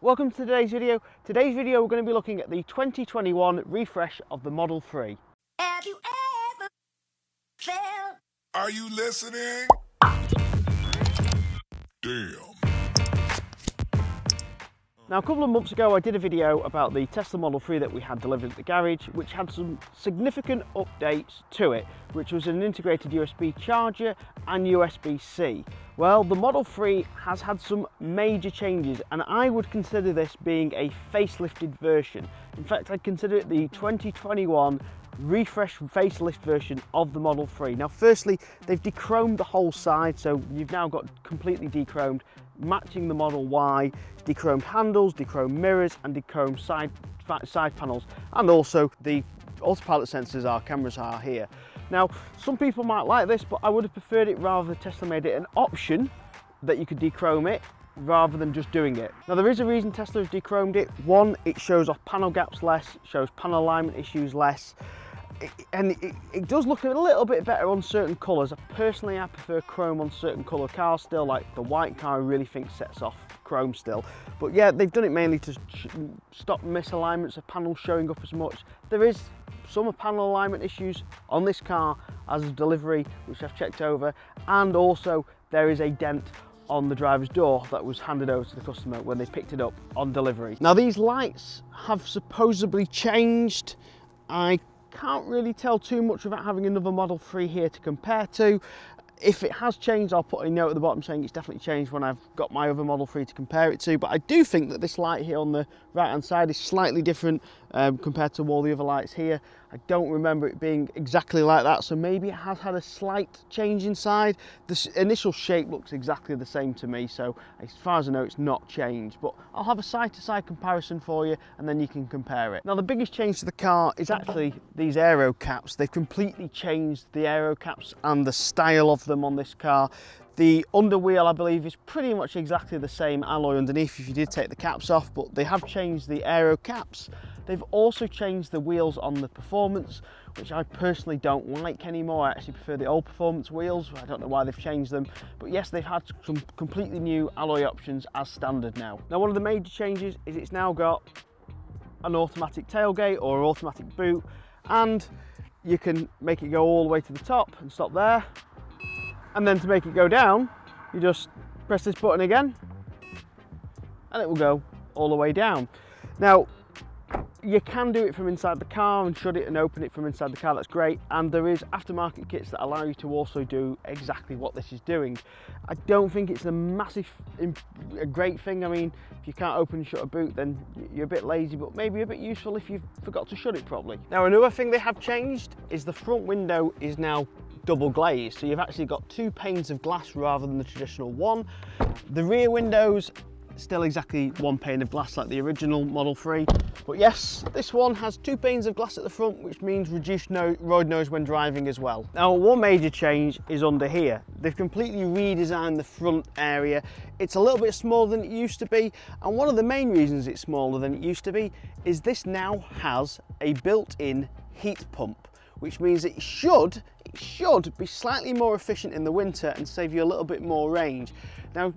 Welcome to today's video. Today's video we're going to be looking at the 2021 refresh of the Model 3. Have you ever felt? Are you listening? Damn. Now a couple of months ago I did a video about the Tesla Model 3 that we had delivered at the garage, which had some significant updates to it, which was an integrated USB charger and USB-C. Well, the Model 3 has had some major changes, and I would consider this being a facelifted version. In fact, I'd consider it the 2021 refresh facelift version of the Model 3. Now, firstly, they've dechromed the whole side, so you've now got completely dechromed, matching the Model Y, dechromed handles, dechromed mirrors, and dechromed side panels, and also the autopilot sensors, our cameras are here. Now, some people might like this, but I would have preferred it rather Tesla made it an option that you could dechrome it rather than just doing it. Now, there is a reason Tesla has dechromed it. One, it shows off panel gaps less, shows panel alignment issues less, and it does look a little bit better on certain colours. Personally, I prefer chrome on certain colour cars still, like the white car I really think sets off chrome still. But yeah, they've done it mainly to stop misalignments of panels showing up as much. There is some panel alignment issues on this car as a delivery, which I've checked over, and also there is a dent on the driver's door that was handed over to the customer when they picked it up on delivery. Now, these lights have supposedly changed. I can't really tell too much without having another Model 3 here to compare to. If it has changed, I'll put a note at the bottom saying it's definitely changed when I've got my other Model 3 to compare it to, but I do think that this light here on the right hand side is slightly different compared to all the other lights here. I don't remember it being exactly like that, so maybe it has had a slight change inside. This initial shape looks exactly the same to me, so as far as I know it's not changed, but I'll have a side to side comparison for you and then you can compare it. Now, the biggest change to the car is actually these aero caps. They've completely changed the aero caps and the style of them on this car. The underwheel, I believe, is pretty much exactly the same alloy underneath if you did take the caps off, but they have changed the aero caps. They've also changed the wheels on the Performance, which I personally don't like anymore. I actually prefer the old Performance wheels. I don't know why they've changed them, but yes, they've had some completely new alloy options as standard now. Now, one of the major changes is it's now got an automatic tailgate or automatic boot, and you can make it go all the way to the top and stop there. And then to make it go down, you just press this button again and it will go all the way down. Now, you can do it from inside the car and shut it and open it from inside the car, that's great. And there is aftermarket kits that allow you to also do exactly what this is doing. I don't think it's a great thing. I mean, if you can't open and shut a boot, then you're a bit lazy, but maybe a bit useful if you've forgot to shut it properly. Now, another thing they have changed is the front window is now double glazed, so you've actually got two panes of glass rather than the traditional one. The rear windows still exactly one pane of glass like the original Model 3, but yes, this one has two panes of glass at the front, which means reduced road noise when driving as well. Now, one major change is under here. They've completely redesigned the front area. It's a little bit smaller than it used to be, and one of the main reasons it's smaller than it used to be is this now has a built-in heat pump, which means it should be slightly more efficient in the winter and save you a little bit more range. Now,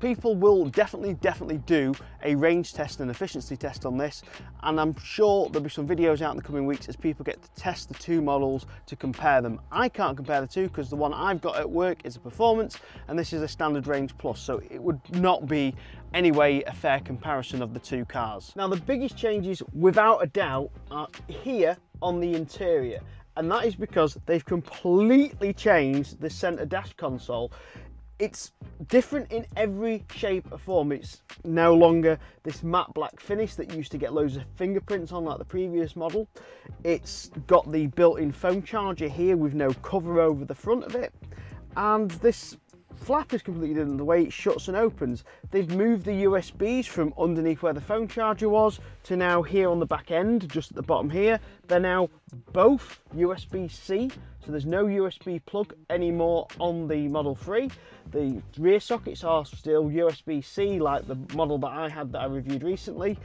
people will definitely do a range test and efficiency test on this, and I'm sure there'll be some videos out in the coming weeks as people get to test the two models to compare them. I can't compare the two because the one I've got at work is a Performance and this is a Standard Range Plus, so it would not be anyway a fair comparison of the two cars. Now, the biggest changes without a doubt are here on the interior, and that is because they've completely changed the center dash console. It's different in every shape or form. It's no longer this matte black finish that used to get loads of fingerprints on like the previous model. It's got the built-in phone charger here with no cover over the front of it, and this flap is completely different, the way it shuts and opens. They've moved the USBs from underneath where the phone charger was to now here on the back end, just at the bottom here. They're now both USB-C, so there's no USB plug anymore on the Model 3. The rear sockets are still USB-C like the model that I had that I reviewed recently.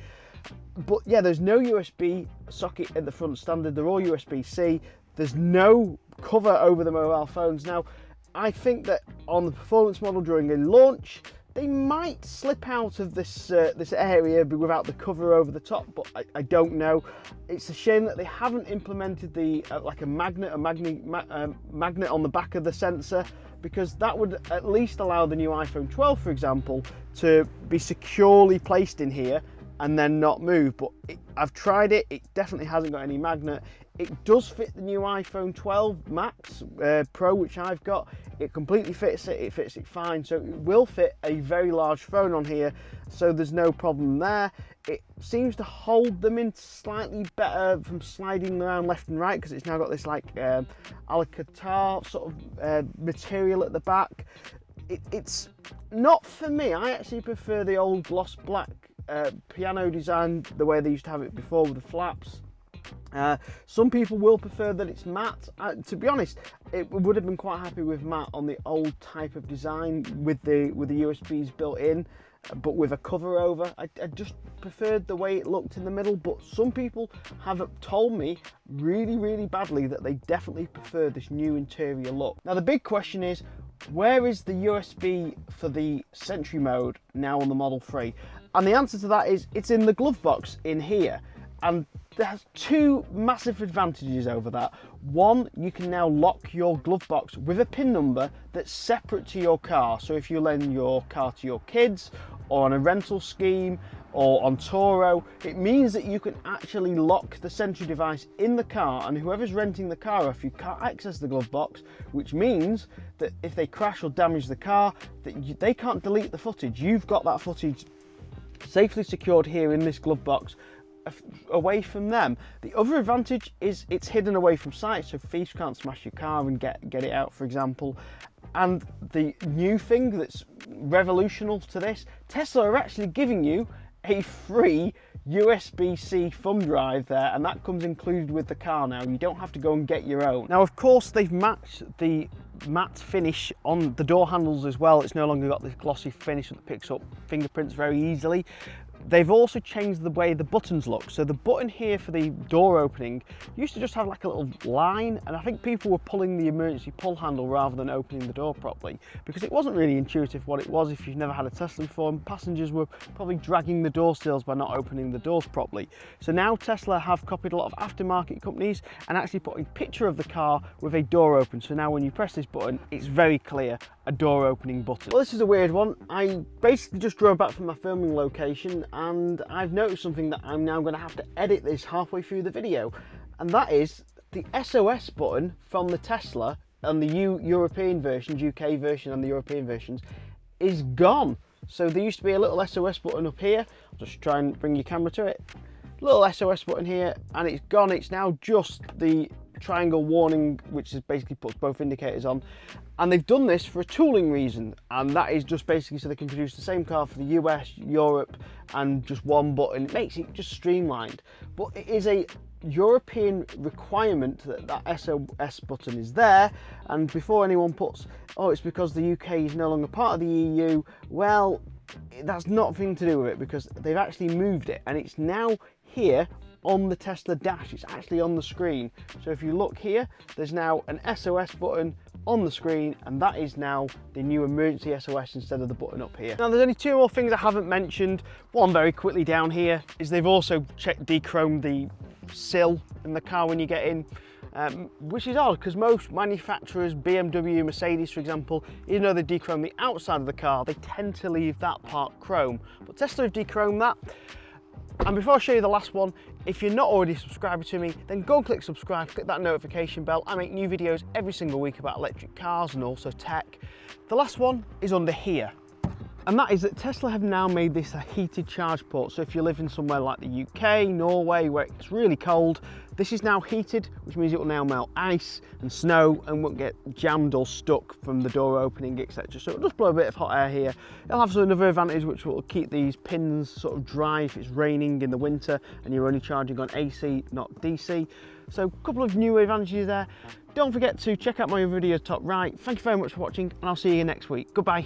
But yeah, there's no USB socket at the front standard, they're all USB-C. There's no cover over the mobile phones now. I think that on the Performance model during a launch, They might slip out of this this area without the cover over the top, but I don't know. It's a shame that they haven't implemented the like a magnet on the back of the sensor, because that would at least allow the new iPhone 12, for example, to be securely placed in here and then not move. But I've tried it, it definitely hasn't got any magnet. It does fit the new iPhone 12 Max Pro, which I've got. It completely fits it, it fits it fine. So it will fit a very large phone on here, so there's no problem there. It seems to hold them in slightly better from sliding around left and right, because it's now got this like alcantara sort of material at the back. It's not for me. I actually prefer the old gloss black piano design, the way they used to have it before with the flaps. Some people will prefer that it's matte. To be honest, it would have been quite happy with matte on the old type of design with the USBs built in, but with a cover over. I just preferred the way it looked in the middle, but some people have told me really badly that they definitely prefer this new interior look. Now the big question is, where is the USB for the Sentry mode now on the Model 3? And the answer to that is it's in the glove box in here. And there's two massive advantages over that. One, you can now lock your glove box with a PIN number that's separate to your car. So if you lend your car to your kids, or on a rental scheme, or on Toro, it means that you can actually lock the Sentry device in the car, and whoever's renting the car off you can't access the glove box, which means that if they crash or damage the car, that they can't delete the footage. You've got that footage safely secured here in this glove box, away from them. The other advantage is it's hidden away from sight, so thieves can't smash your car and get it out, for example. And the new thing that's revolutionary to this, Tesla are actually giving you a free USB-C thumb drive there, and that comes included with the car now. You don't have to go and get your own. Now of course they've matched the matte finish on the door handles as well. It's no longer got this glossy finish that picks up fingerprints very easily. They've also changed the way the buttons look. So the button here for the door opening used to just have like a little line, and I think people were pulling the emergency pull handle rather than opening the door properly, because it wasn't really intuitive what it was. If you've never had a Tesla before, and passengers were probably dragging the door sills by not opening the doors properly. So now Tesla have copied a lot of aftermarket companies and actually put a picture of the car with a door open. So now when you press this button, it's very clear, a door opening button. Well, this is a weird one. I basically just drove back from my filming location, and I've noticed something that I'm now going to have to edit this halfway through the video, and that is the SOS button from the Tesla and the European versions, UK version and the European versions, is gone. So there used to be a little SOS button up here. I'll just try and bring your camera to it. Little SOS button here, and it's gone. It's now just the triangle warning, which is basically puts both indicators on, and they've done this for a tooling reason, and that is just basically so they can produce the same car for the US, Europe, and just one button. It makes it just streamlined, but it is a European requirement that that SOS button is there. And before anyone puts, oh, it's because the UK is no longer part of the EU, well, that's nothing to do with it, because they've actually moved it, and it's now here on the Tesla dash. It's actually on the screen. So if you look here, there's now an SOS button on the screen, and that is now the new emergency SOS instead of the button up here. Now there's only two more things I haven't mentioned. One very quickly down here is they've also de-chromed the sill in the car when you get in, which is odd, because most manufacturers, BMW, Mercedes for example, even though they de-chrome the outside of the car, they tend to leave that part chrome, but Tesla have de-chromed that. And before I show you the last one, if you're not already a subscriber to me, then go and click subscribe, click that notification bell. I make new videos every single week about electric cars and also tech. The last one is under here, and that is that Tesla have now made this a heated charge port. So if you live in somewhere like the UK, Norway, where it's really cold, this is now heated, which means it will now melt ice and snow and won't get jammed or stuck from the door opening, etc. So it'll just blow a bit of hot air here. It'll have another advantage, which will keep these pins sort of dry if it's raining in the winter and you're only charging on AC, not DC. So a couple of new advantages there. Don't forget to check out my other video top right. Thank you very much for watching, and I'll see you next week. Goodbye.